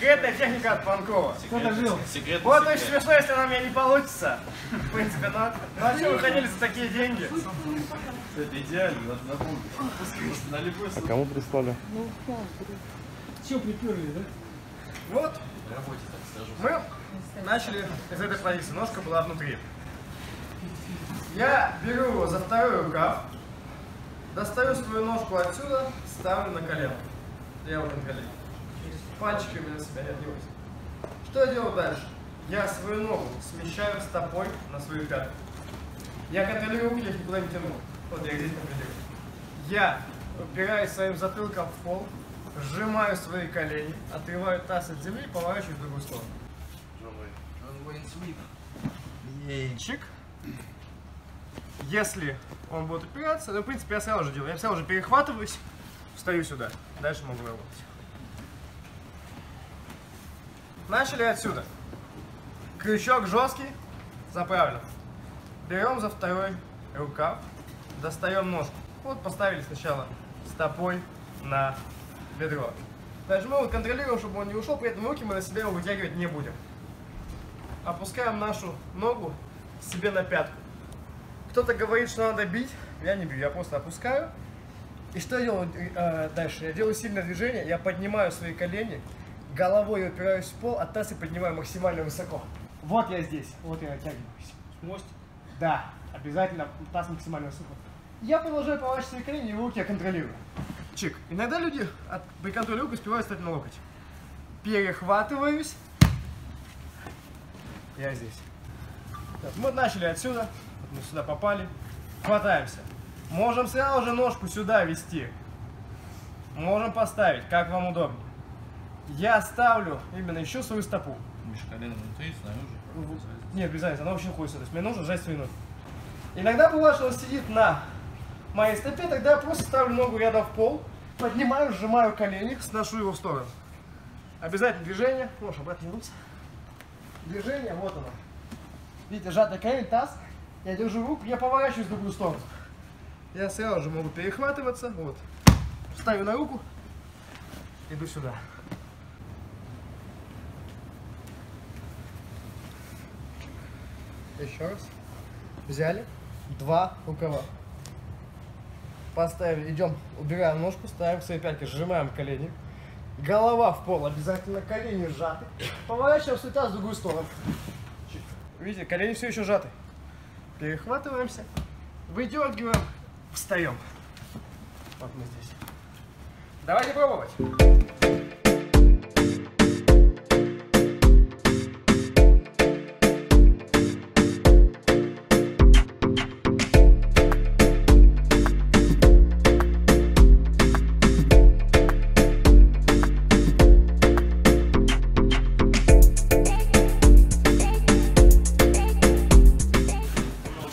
Секретная техника от Панкова. Кто-то жил. Вот очень смешно, если нам не получится. В принципе, ну а что выходили за такие деньги? Это идеально, надо напомнить. А кому прислали? Ну, все приперли, да? Вот. Мы начали из этой позиции. Ножка была внутри. Я беру его за второй рукав, достаю свою ножку отсюда, ставлю на колено. Я вот на колено. Пальчики у меня на себя не отдеваются. Что я делаю дальше? Я свою ногу смещаю стопой на свою пятку. Я контролирую руки, я их никуда не тяну. Вот я их здесь контролирую. Я упираюсь своим затылком в пол, сжимаю свои колени, отрываю таз от земли и поворачиваю в другую сторону. Яичек. Если он будет упираться, то в принципе я сразу же делаю. Я сразу же перехватываюсь, встаю сюда. Дальше могу работать. Начали отсюда. Крючок жесткий, заправлен. Берем за второй рукав, достаем ножку. Вот поставили сначала стопой на бедро. Дальше мы его контролируем, чтобы он не ушел, при этом руки мы на себя его вытягивать не будем. Опускаем нашу ногу себе на пятку. Кто-то говорит, что надо бить, я не бью, я просто опускаю. И что я делаю дальше? Я делаю сильное движение, я поднимаю свои колени, головой упираюсь в пол, а таз и поднимаю максимально высоко. Вот я здесь, вот я оттягиваюсь. Мостик? Да, обязательно таз максимально высоко. Я продолжаю поворачивать свои колени, и руки я контролирую. Чик. Иногда люди при контроле рук успевают встать на локоть. Перехватываюсь. Я здесь. Так, мы начали отсюда. Мы сюда попали, хватаемся. Можем сразу же ножку сюда вести. Можем поставить, как вам удобнее. Я ставлю, именно ищу свою стопу. Миша, колено внутри, снаружи? Нет, без разницы, она вообще ходит сюда. То есть мне нужно сжать свою ногу. Иногда бывает, что он сидит на моей стопе, тогда я просто ставлю ногу рядом в пол, поднимаю, сжимаю колени, сношу его в сторону. Обязательно движение. Можешь обратно вернуться. Движение, вот оно. Видите, сжатый колени, таз. Я держу руку, я поворачиваюсь в другую сторону. Я сразу же могу перехватываться, вот. Ставлю на руку, иду сюда. Еще раз. Взяли два рукава. Поставили, идем, убираем ножку, ставим свои пятки, сжимаем колени. Голова в пол, обязательно колени сжаты. Поворачиваем свой таз в другую сторону. Видите, колени все еще сжаты. Перехватываемся, выдергиваем, встаем. Вот мы здесь. Давайте пробовать.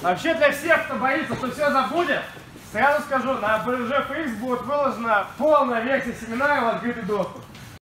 Вообще для всех, кто боится, что все забудет, сразу скажу, на BJJ Freaks будет выложена полная версия семинара в открытый доступ.